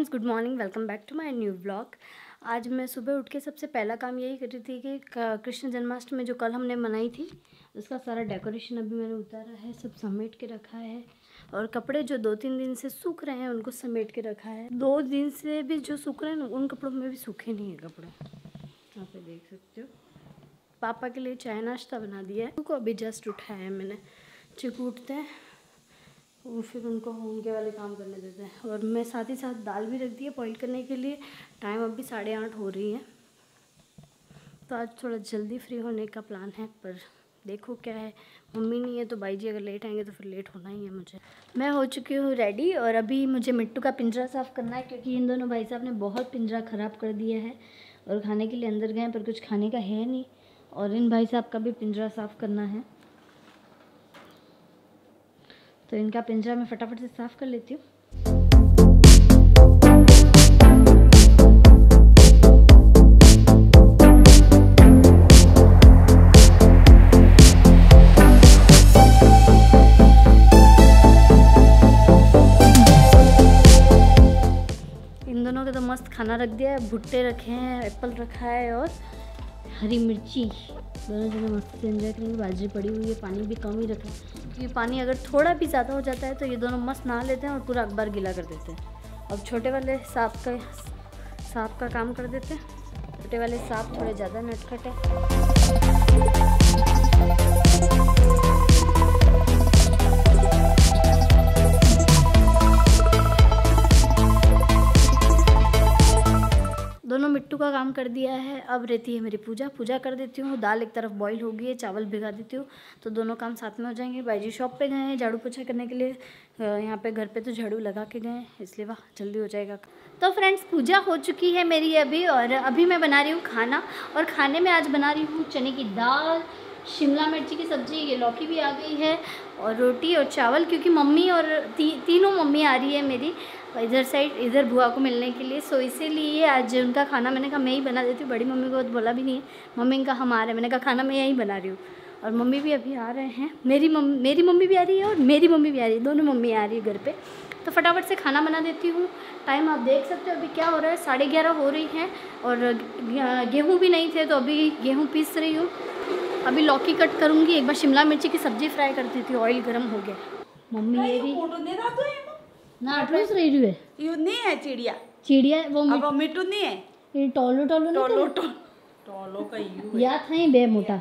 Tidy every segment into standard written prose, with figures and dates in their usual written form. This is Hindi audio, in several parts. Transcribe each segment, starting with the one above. Friends, good morning. Welcome back to my new vlog. आज मैं सुबह उठ के सबसे पहला काम यही कर रही थी कि कृष्ण जन्माष्टमी जो कल हमने मनाई थी उसका सारा डेकोरेशन अभी मैंने उतारा है, सब समेट के रखा है। और कपड़े जो 2-3 दिन से सूख रहे हैं उनको समेट के रखा है। 2 दिन से भी जो सूख रहे हैं उन कपड़ों में भी सूखे नहीं है कपड़े, यहाँ पे देख सकते हो। पापा के लिए चाय नाश्ता बना दिया है, उनको अभी जस्ट उठाया है मैंने। चिकू उठते हैं वो फिर उनको होम के वाले काम करने देते हैं। और मैं साथ ही साथ दाल भी रख दी है बॉइल करने के लिए। टाइम अभी 8:30 हो रही है, तो आज थोड़ा जल्दी फ्री होने का प्लान है, पर देखो क्या है। मम्मी नहीं है तो भाई जी अगर लेट आएंगे तो फिर लेट होना ही है मुझे। मैं हो चुकी हूँ रेडी और अभी मुझे मिट्टू का पिंजरा साफ़ करना है, क्योंकि इन दोनों भाई साहब ने बहुत पिंजरा ख़राब कर दिया है। और खाने के लिए अंदर गए पर कुछ खाने का है नहीं, और इन भाई साहब का भी पिंजरा साफ़ करना है, तो इनका पिंजरा मैं फटाफट से साफ़ कर लेती हूँ। इन दोनों का तो मस्त खाना रख दिया है, भुट्टे रखे हैं, एप्पल रखा है और हरी मिर्ची। दोनों जने मस्त से एंजॉय करेंगे। बाजरी पड़ी हुई है, पानी भी कम ही रखा है, क्योंकि पानी अगर थोड़ा भी ज़्यादा हो जाता है तो ये दोनों मस्त नहा लेते हैं और पूरा अखबार गीला कर देते हैं। अब छोटे वाले सांप का काम कर देते हैं। छोटे वाले सांप थोड़े ज़्यादा नटखट है। दोनों मिट्टू का काम कर दिया है, अब रहती है मेरी पूजा कर देती हूँ। दाल एक तरफ बॉईल हो गई है, चावल भिगा देती हूँ, तो दोनों काम साथ में हो जाएंगे। भाई जी शॉप पे गए हैं झाड़ू पोछा करने के लिए, यहाँ पे घर पे तो झाड़ू लगा के गए हैं, इसलिए वाह जल्दी हो जाएगा। तो फ्रेंड्स पूजा हो चुकी है मेरी अभी, और अभी मैं बना रही हूँ खाना। और खाने में आज बना रही हूँ चने की दाल, शिमला मिर्ची की सब्ज़ी, ये लौकी भी आ गई है, और रोटी और चावल। क्योंकि मम्मी और तीनों मम्मी आ रही है मेरी इधर बुआ को मिलने के लिए, सो इसीलिए आज उनका खाना मैंने कहा मैं ही बना देती हूँ। बड़ी मम्मी को तो बोला भी नहीं है, मम्मी का हम आ रहे हैं, मैंने कहा खाना मैं यहीं बना रही हूँ। और मम्मी भी अभी आ रहे हैं, मेरी मम्मी भी आ रही है और मेरी मम्मी भी आ रही है, दोनों मम्मी आ रही है घर पे। तो फटाफट से खाना बना देती हूँ। टाइम आप देख सकते हो अभी क्या हो रहा है, 11:30 हो रही है। और गेहूँ भी नहीं थे तो अभी गेहूँ पीस रही हूँ। अभी लौकी कट करूँगी, एक बार शिमला मिर्ची की सब्ज़ी फ्राई कर दी थी, ऑयल गर्म हो गया। मम्मी ये भी ना टूस रही है, यू नहीं है चिड़िया वो मिट्टू नहीं है, ये टोलो का यू है। याद है बे मोटा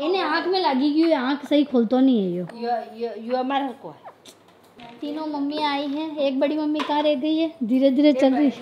इने आंख में लगी गई, आंख सही खोलतो नहीं है यो यो हमारा को है। तीनों मम्मी आई हैं, एक बड़ी मम्मी कहाँ रह गई है, धीरे-धीरे चल रही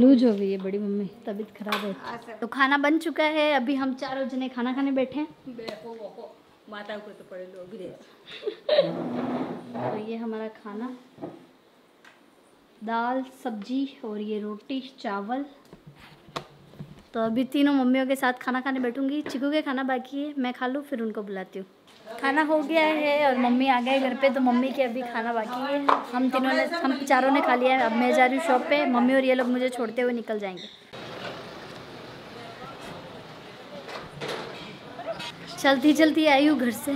लूज हो गई है बड़ी मम्मी, तबीयत खराब है। तो खाना बन चुका है, अभी हम चारों जने खाना खाने बैठे हैं। माता को तो पड़े लोग तो ये हमारा खाना, दाल सब्जी और ये रोटी चावल। तो अभी तीनों मम्मियों के साथ खाना खाने बैठूंगी। चिकू के खाना बाकी है, मैं खा लूँ फिर उनको बुलाती हूँ। खाना हो गया है और मम्मी आ गए घर पे, तो मम्मी के अभी खाना बाकी है। हम चारों ने खा लिया है, अब मैं जा रही हूँ शॉप पे। मम्मी और ये लोग मुझे छोड़ते हुए निकल जाएंगे। चलती चलती आई हूँ घर से,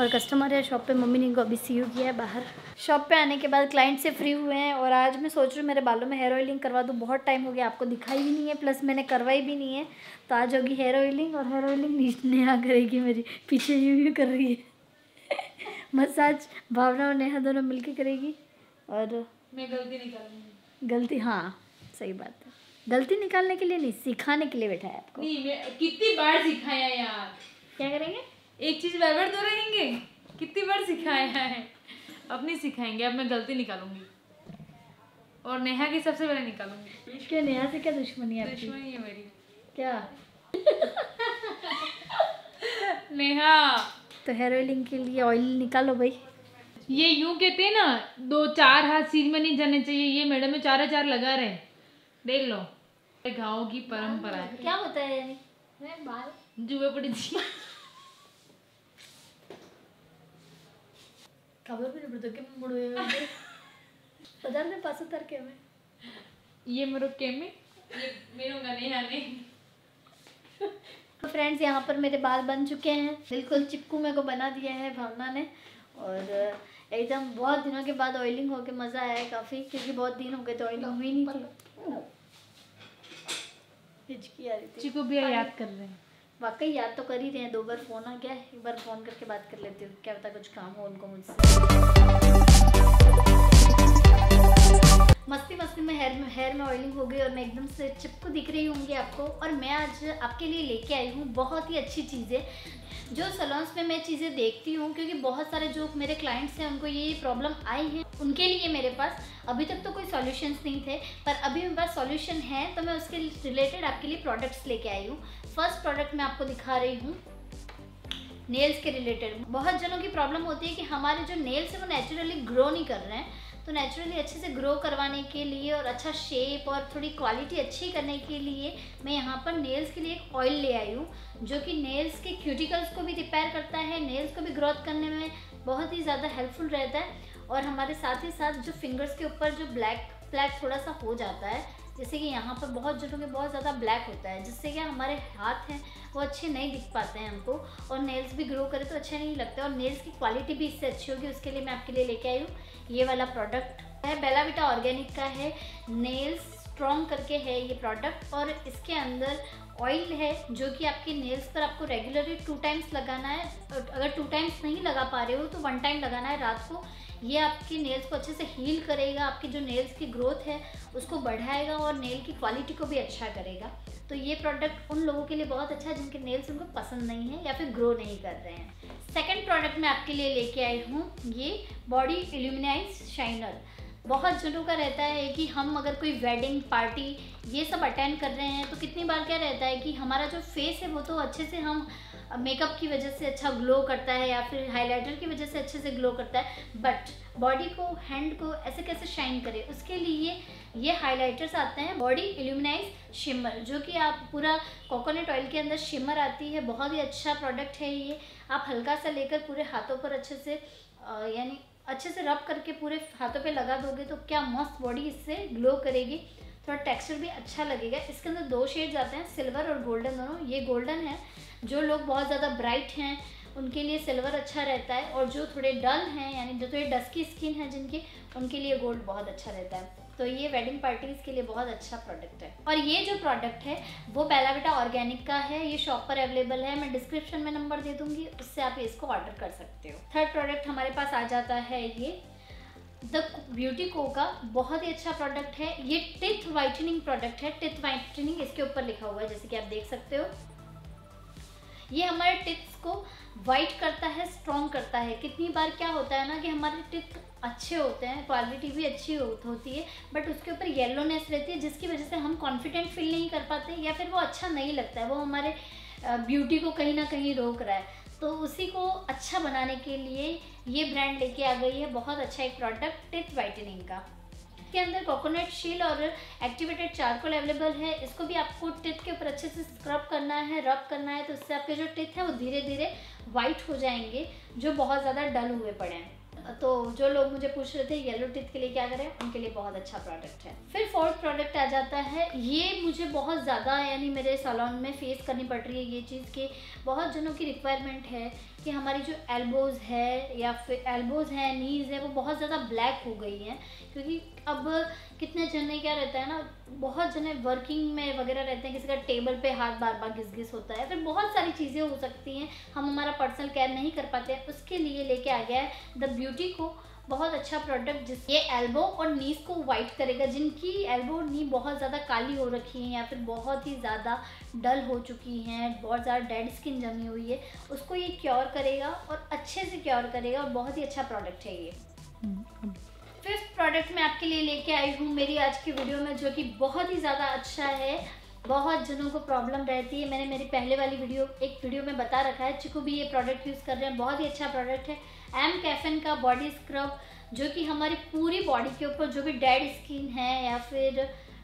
और कस्टमर है शॉप पे, मम्मी ने इनको अभी सीयू किया है बाहर। शॉप पे आने के बाद क्लाइंट से फ्री हुए हैं, और आज मैं सोच रही हूँ मेरे बालों में हेयर ऑयलिंग करवा दूँ। बहुत टाइम हो गया, आपको दिखाई भी नहीं है, प्लस मैंने करवाई भी नहीं है। तो आज होगी हेयर ऑयलिंग, और हेयर ऑयलिंग नेहा करेगी, मेरी पीछे यूँ कर रही है। मसाज भावना और नेहा दोनों मिल के करेगी, और मैं गलती निकालूंगी। गलती, हाँ सही बात है, गलती निकालने के लिए नहीं, सिखाने के लिए बैठा है आपको। कितनी बार सिखाया यार, क्या करेंगे एक चीज बार-बार दोहराएंगे, कितनी बार सिखाया है, अब नहीं सिखाएंगे। अब मैं गलती निकालूंगी और नेहा की सबसे पहले निकालूंगी। क्या नेहा से क्या दुश्मनी है आपकी? दुश्मनी है मेरी क्या? नेहा तो हेयर ऑयलिंग के लिए ऑयल निकालो भाई। ये यूं कहते हैं ना 2-4 हाथ सीध में नहीं जाने चाहिए, ये मैडम में 4-4 लगा रहे, देख लो गाँव की परम्परा। क्या होता है यानी बाल जुए पड़ी थी, खबर भी नहीं पड़ती कि मैं मुड़े बाजार में पास उतर के मैं ये मेरो केमे ये मेरो गाने आने। तो फ्रेंड्स यहाँ पर मेरे बाल बन चुके हैं, बिल्कुल चिपकू मेरे को बना दिया है भावना ने। और एकदम बहुत दिनों के बाद ऑयलिंग होके मज़ा आया काफ़ी, क्योंकि बहुत दिन हो गए तो ऑयलिंग हुई नहीं थी। हिचकी आ रही थी। चिकू भी याद कर रहे हैं, वाकई याद तो कर ही रहे हैं। दो बार फ़ोन आ गया, एक बार फ़ोन करके बात कर लेती हूँ, क्या पता कुछ काम हो उनको मुझसे। मस्ती मस्ती में हेयर में ऑयलिंग हो गई और मैं एकदम से चिपकू दिख रही होंगी आपको। और मैं आज आपके लिए लेके आई हूँ बहुत ही अच्छी चीज़ें जो सलॉन्स में मैं चीज़ें देखती हूँ, क्योंकि बहुत सारे जो मेरे क्लाइंट्स हैं उनको ये प्रॉब्लम आई है, उनके लिए मेरे पास अभी तक तो कोई सॉल्यूशंस नहीं थे, पर अभी मेरे पास सॉल्यूशन है, तो मैं उसके रिलेटेड आपके लिए प्रोडक्ट्स लेके आई हूँ। फर्स्ट प्रोडक्ट मैं आपको दिखा रही हूँ नेल्स के रिलेटेड। बहुत जनों की प्रॉब्लम होती है कि हमारे जो नेल्स हैं वो नेचुरली ग्रो नहीं कर रहे हैं, तो नेचुरली अच्छे से ग्रो करवाने के लिए और अच्छा शेप और थोड़ी क्वालिटी अच्छी करने के लिए मैं यहाँ पर नेल्स के लिए एक ऑयल ले आई हूँ, जो कि नेल्स के क्यूटिकल्स को भी रिपेयर करता है, नेल्स को भी ग्रोथ करने में बहुत ही ज़्यादा हेल्पफुल रहता है। और हमारे साथ ही साथ जो फिंगर्स के ऊपर जो ब्लैक ब्लैक थोड़ा सा हो जाता है, जैसे कि यहाँ पर बहुत जनों के बहुत ज़्यादा ब्लैक होता है, जिससे कि हमारे हाथ हैं वो अच्छे नहीं दिख पाते हैं हमको, और नेल्स भी ग्रो करे तो अच्छे नहीं लगते, और नेल्स की क्वालिटी भी इससे अच्छी होगी। उसके लिए मैं आपके लिए लेके आई हूँ ये वाला प्रोडक्ट है, बेला विटा ऑर्गेनिक का है, नेल्स स्ट्रॉन्ग करके है ये प्रोडक्ट, और इसके अंदर ऑयल है जो कि आपके नेल्स पर आपको रेगुलरली 2 टाइम्स लगाना है। अगर 2 टाइम्स नहीं लगा पा रहे हो तो 1 टाइम लगाना है रात को। ये आपके नेल्स को अच्छे से हील करेगा, आपकी जो नेल्स की ग्रोथ है उसको बढ़ाएगा और नेल की क्वालिटी को भी अच्छा करेगा। तो ये प्रोडक्ट उन लोगों के लिए बहुत अच्छा है जिनके नेल्स उनको पसंद नहीं है या फिर ग्रो नहीं कर रहे हैं। सेकेंड प्रोडक्ट मैं आपके लिए लेके आई हूँ ये बॉडी इल्यूमिनाइज शाइनर। बहुत जनों का रहता है कि हम अगर कोई वेडिंग पार्टी ये सब अटेंड कर रहे हैं तो कितनी बार क्या रहता है कि हमारा जो फेस है वो तो अच्छे से हम मेकअप की वजह से अच्छा ग्लो करता है या फिर हाइलाइटर की वजह से अच्छे से ग्लो करता है, बट बॉडी को हैंड को ऐसे कैसे शाइन करे, उसके लिए ये हाइलाइटर्स आते हैं बॉडी इल्यूमिनाइज शिमर, जो कि आप पूरा कोकोनट ऑयल के अंदर शिमर आती है। बहुत ही अच्छा प्रोडक्ट है ये, आप हल्का सा लेकर पूरे हाथों पर अच्छे से यानी अच्छे से रब करके पूरे हाथों पे लगा दोगे तो क्या मस्त बॉडी इससे ग्लो करेगी, थोड़ा टेक्सचर भी अच्छा लगेगा। इसके अंदर 2 शेड्स आते हैं, सिल्वर और गोल्डन दोनों। ये गोल्डन है, जो लोग बहुत ज़्यादा ब्राइट हैं उनके लिए सिल्वर अच्छा रहता है, और जो थोड़े डल हैं यानी जो थोड़ी डस्की स्किन है जिनकी, उनके लिए गोल्ड बहुत अच्छा रहता है। तो ये वेडिंग पार्टीज़ के लिए बहुत अच्छा प्रोडक्ट है। और ये जो प्रोडक्ट है वो बेला विटा ऑर्गेनिक का है, ये शॉप पर अवेलेबल है, मैं डिस्क्रिप्शन में नंबर दे दूँगी, उससे आप इसको ऑर्डर कर सकते हो। थर्ड प्रोडक्ट हमारे पास आ जाता है ये द ब्यूटी को का, बहुत ही अच्छा प्रोडक्ट है, ये टिथ वाइटनिंग प्रोडक्ट है। टिथ वाइटनिंग इसके ऊपर लिखा हुआ है जैसे कि आप देख सकते हो, ये हमारे टिथ्स को वाइट करता है, स्ट्रॉन्ग करता है। कितनी बार क्या होता है ना कि हमारे टिथ अच्छे होते हैं, क्वालिटी भी अच्छी होती है, बट उसके ऊपर येलोनेस रहती है, जिसकी वजह से हम कॉन्फिडेंट फील नहीं कर पाते या फिर वो अच्छा नहीं लगता है, वो हमारे ब्यूटी को कहीं ना कहीं रोक रहा है। तो उसी को अच्छा बनाने के लिए ये ब्रांड लेके आ गई है बहुत अच्छा एक प्रोडक्ट टिथ वाइटनिंग का। इसके अंदर कोकोनट शील और एक्टिवेटेड चारकोल अवेलेबल है, इसको भी आपको टिथ के ऊपर अच्छे से स्क्रब करना है, रब करना है, तो उससे आपके जो टिथ है वो धीरे धीरे वाइट हो जाएंगे जो बहुत ज़्यादा डल हुए पड़े हैं। तो जो लोग मुझे पूछ रहे थे येलो टिथ के लिए क्या करें, उनके लिए बहुत अच्छा प्रोडक्ट है। फिर फोर्थ प्रोडक्ट आ जाता है, ये मुझे बहुत ज़्यादा यानी मेरे सैलून में फेस करनी पड़ रही है ये चीज़ के, बहुत जनों की रिक्वायरमेंट है कि हमारी जो एल्बोज़ है या फिर एल्बोज़ है, नीज़ है, वो बहुत ज़्यादा ब्लैक हो गई हैं, क्योंकि अब कितने जने क्या रहता है ना, बहुत जने वर्किंग में वगैरह रहते हैं, किसी का टेबल पे हाथ बार बार घिस-घिस होता है, फिर बहुत सारी चीज़ें हो सकती हैं, हम हमारा पर्सनल केयर नहीं कर पाते हैं, उसके लिए लेके आ गया है द ब्यूटी को, बहुत अच्छा प्रोडक्ट जिस ये एल्बो और नीज़ को वाइट करेगा। जिनकी एल्बो नी बहुत ज़्यादा काली हो रखी है या फिर बहुत ही ज़्यादा डल हो चुकी हैं, बहुत ज़्यादा डेड स्किन जमी हुई है, उसको ये क्योर करेगा और अच्छे से क्योर करेगा, और बहुत ही अच्छा प्रोडक्ट है ये। फिफ्थ प्रोडक्ट मैं आपके लिए लेके आई हूँ मेरी आज की वीडियो में, जो कि बहुत ही ज़्यादा अच्छा है, बहुत जनों को प्रॉब्लम रहती है। मैंने मेरी पहले वाली वीडियो एक वीडियो में बता रखा है, चिकू भी ये प्रोडक्ट यूज़ कर रहे हैं, बहुत ही अच्छा प्रोडक्ट है, एम कैफिन का बॉडी स्क्रब, जो कि हमारी पूरी बॉडी के ऊपर जो भी डेड स्किन है या फिर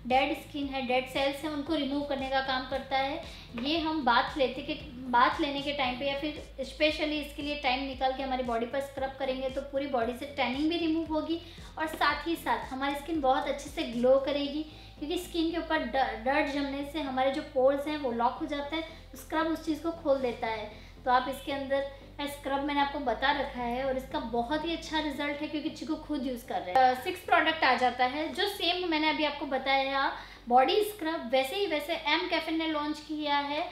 डेड स्किन है, डेड सेल्स हैं, उनको रिमूव करने का काम करता है। ये हम बाथ लेने के टाइम पे या फिर स्पेशली इसके लिए टाइम निकाल के हमारी बॉडी पर स्क्रब करेंगे तो पूरी बॉडी से टैनिंग भी रिमूव होगी, और साथ ही साथ हमारी स्किन बहुत अच्छे से ग्लो करेगी, क्योंकि स्किन के ऊपर डर्ट जमने से हमारे जो पोर्स हैं वो लॉक हो जाते हैं, स्क्रब उस चीज़ को खोल देता है। तो आप इसके अंदर स्क्रब मैंने आपको बता रखा है और इसका बहुत ही अच्छा रिजल्ट है क्योंकि चिकू खुद यूज़ कर रहे हैं। 6 प्रोडक्ट आ जाता है जो सेम मैंने अभी आपको बताया बॉडी स्क्रब, वैसे ही वैसे एम कैफे ने लॉन्च किया है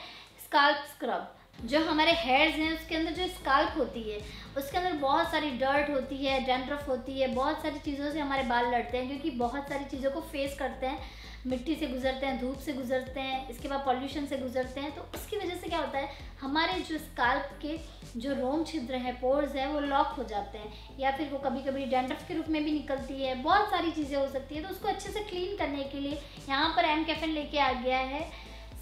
स्काल्प स्क्रब। जो हमारे हेयर्स हैं उसके अंदर जो स्काल्प होती है उसके अंदर बहुत सारी डर्ट होती है, डैंड्रफ होती है, बहुत सारी चीज़ों से हमारे बाल लड़ते हैं क्योंकि बहुत सारी चीज़ों को फेस करते हैं, मिट्टी से गुजरते हैं, धूप से गुजरते हैं, इसके बाद पॉल्यूशन से गुजरते हैं। तो उसकी वजह से क्या होता है हमारे जो स्काल्प के जो रोम छिद्र हैं, पोर्स हैं, वो लॉक हो जाते हैं या फिर वो कभी कभी डैंड्रफ के रूप में भी निकलती है, बहुत सारी चीज़ें हो सकती है। तो उसको अच्छे से क्लीन करने के लिए यहाँ पर एम कैफे लेके आ गया है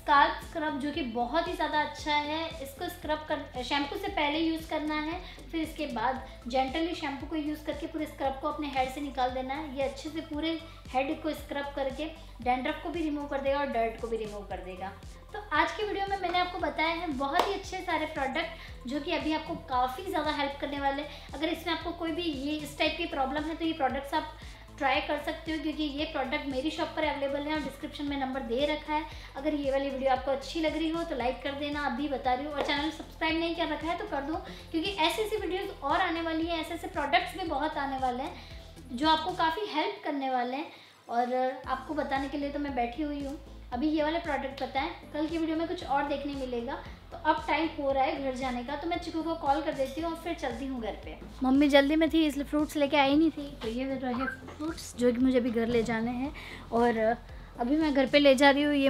स्काल्प स्क्रब जो कि बहुत ही ज़्यादा अच्छा है। इसको स्क्रब कर शैम्पू से पहले यूज़ करना है, फिर इसके बाद जेंटली शैम्पू को यूज़ करके पूरे स्क्रब को अपने हेड से निकाल देना है। ये अच्छे से पूरे हेड को स्क्रब करके डैंड्रफ को भी रिमूव कर देगा और डर्ट को भी रिमूव कर देगा। तो आज की वीडियो में मैंने आपको बताया है बहुत ही अच्छे सारे प्रोडक्ट जो कि अभी आपको काफ़ी ज़्यादा हेल्प करने वाले। अगर इसमें आपको कोई भी ये इस टाइप की प्रॉब्लम है तो ये प्रोडक्ट्स आप ट्राई कर सकते हो क्योंकि ये प्रोडक्ट मेरी शॉप पर अवेलेबल है और डिस्क्रिप्शन में नंबर दे रखा है। अगर ये वाली वीडियो आपको अच्छी लग रही हो तो लाइक कर देना, आप भी बता रही हो, और चैनल सब्सक्राइब नहीं कर रखा है तो कर दो क्योंकि ऐसी ऐसी वीडियोस और आने वाली है, ऐसे ऐसे प्रोडक्ट्स भी बहुत आने वाले हैं जो आपको काफ़ी हेल्प करने वाले हैं। और आपको बताने के लिए तो मैं बैठी हुई हूँ। अभी ये वाले प्रोडक्ट बताएं, कल की वीडियो में कुछ और देखने मिलेगा। तो अब टाइम हो रहा है घर जाने का तो मैं चिकू को कॉल कर देती हूँ और फिर चलती हूँ घर पे। मम्मी जल्दी में थी इसलिए फ्रूट्स लेके आई नहीं थी, तो ये रहे फ्रूट्स जो कि मुझे अभी घर ले जाने हैं और अभी मैं घर पे ले जा रही हूँ। ये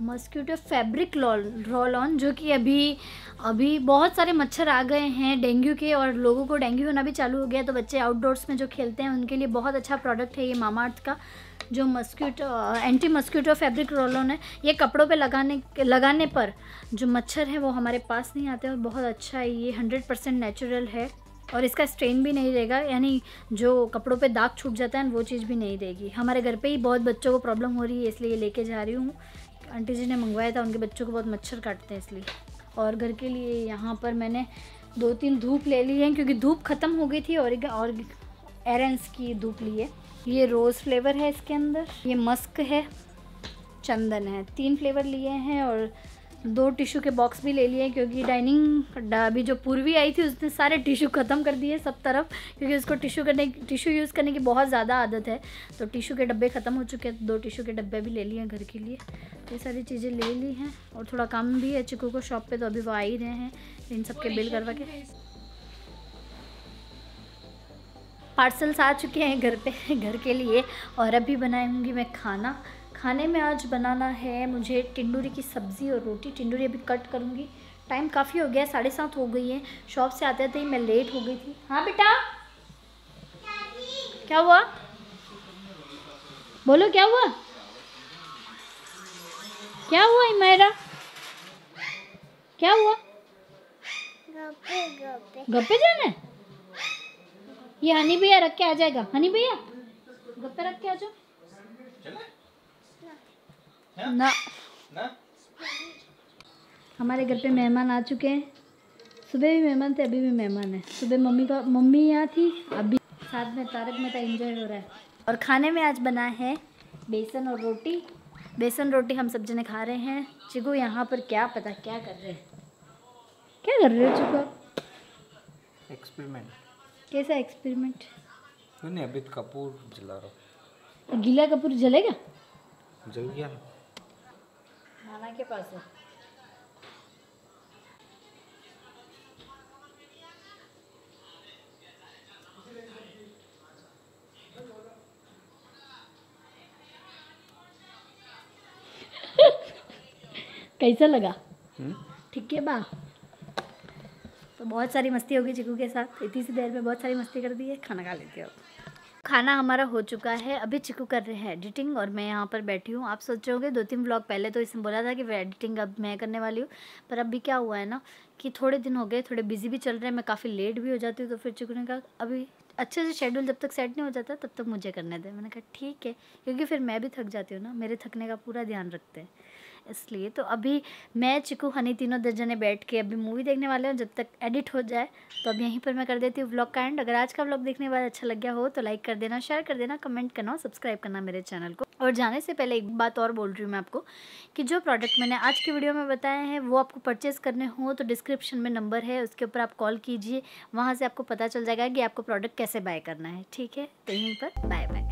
मस्क्यूटो फैब्रिक रोल ऑन जो कि अभी बहुत सारे मच्छर आ गए हैं डेंगू के और लोगों को डेंगू होना भी चालू हो गया, तो बच्चे आउटडोर्स में जो खेलते हैं उनके लिए बहुत अच्छा प्रोडक्ट है ये मामाअर्थ का जो anti mosquito fabric roll on है। ये कपड़ों पे लगाने पर जो मच्छर है वो हमारे पास नहीं आते और बहुत अच्छा है। ये 100% नेचुरल है और इसका स्ट्रेन भी नहीं रहेगा, यानी जो कपड़ों पे दाग छूट जाता है वो चीज़ भी नहीं रहेगी। हमारे घर पे ही बहुत बच्चों को प्रॉब्लम हो रही है इसलिए लेके जा रही हूँ। आंटी जी ने मंगवाया था, उनके बच्चों को बहुत मच्छर काटते हैं इसलिए। और घर के लिए यहाँ पर मैंने 2-3 धूप ले ली है क्योंकि धूप ख़त्म हो गई थी और एरेंस की धूप ली है। ये रोज़ फ्लेवर है, इसके अंदर ये मस्क है, चंदन है, 3 फ्लेवर लिए हैं। और 2 टिश्यू के बॉक्स भी ले लिए हैं क्योंकि डाइनिंग अभी जो पूर्वी आई थी उसने सारे टिश्यू ख़त्म कर दिए सब तरफ क्योंकि उसको टिश्यू यूज़ करने की बहुत ज़्यादा आदत है। तो टिश्यू के डब्बे ख़त्म हो चुके हैं, 2 टिश्यू के डब्बे भी ले लिए हैं घर के लिए। ये सारी चीज़ें ले ली हैं और थोड़ा काम भी है चिकू को शॉप पर, तो अभी वो आ ही रहे हैं इन सब के बिल करवा के। पार्सल्स आ चुके हैं घर के लिए और अभी बनाऊंगी मैं खाना। खाने में आज बनाना है मुझे टिंडूरी की सब्ज़ी और रोटी। टिंडूरी अभी कट करूँगी, टाइम काफ़ी हो गया, 7:30 हो गई है। शॉप से आते आते ही मैं लेट हो गई थी। हाँ बेटा क्या हुआ, बोलो क्या हुआ, क्या हुआ मेरा, क्या हुआ, गप्पे जाना है? ये हनी भैया रख के आ जाएगा। हनी भैया गप्पे रख के आ जाओ ना। हमारे घर पे मेहमान आ चुके हैं, सुबह भी मेहमान थे अभी भी मेहमान है। सुबह मम्मी यहाँ थी, अभी साथ में तारक मेहता एंजॉय हो रहा है। और खाने में आज बना है बेसन और रोटी। बेसन रोटी हम सब जने खा रहे हैं। चिकू यहाँ पर क्या पता क्या कर रहे हैं, क्या कर रहे हो चिकू? एक्सपेरिमेंट। कैसा एक्सपेरिमेंट? नहीं अभी कपूर जला रहा हूँ। गीला कपूर जलेगा? जल गया नाना के पास है। कैसा लगा? ठीक है बा। तो बहुत सारी मस्ती होगी चिकू के साथ, इतनी सी देर में बहुत सारी मस्ती कर दी है। खाना खा लेती हो। खाना हमारा हो चुका है, अभी चिकू कर रहे हैं एडिटिंग और मैं यहाँ पर बैठी हूँ। आप सोच रहे होंगे 2-3 व्लॉग पहले तो इसने बोला था कि एडिटिंग अब मैं करने वाली हूँ, पर अभी क्या हुआ है ना कि थोड़े दिन हो गए, थोड़े बिजी भी चल रहे हैं, मैं काफ़ी लेट भी हो जाती हूँ। तो फिर चिकू ने कहा अभी अच्छे से शेड्यूल जब तक सेट नहीं हो जाता तब तक मुझे करने दें। मैंने कहा ठीक है, क्योंकि फिर मैं भी थक जाती हूँ ना, मेरे थकने का पूरा ध्यान रखते हैं इसलिए तो अभी मैं, चिकू, हनी तीनों 10 जने बैठ के अभी मूवी देखने वाले हैं। जब तक एडिट हो जाए तो अब यहीं पर मैं कर देती हूँ व्लॉग का एंड। अगर आज का व्लॉग देखने वाला अच्छा लग गया हो तो लाइक कर देना, शेयर कर देना, कमेंट करना और सब्सक्राइब करना मेरे चैनल को। और जाने से पहले एक बात और बोल रही हूँ मैं आपको कि जो प्रोडक्ट मैंने आज की वीडियो में बताए हैं वो आपको परचेज़ करने हो तो डिस्क्रिप्शन में नंबर है, उसके ऊपर आप कॉल कीजिए, वहाँ से आपको पता चल जाएगा कि आपको प्रोडक्ट कैसे बाय करना है। ठीक है, तो यहीं पर बाय बाय।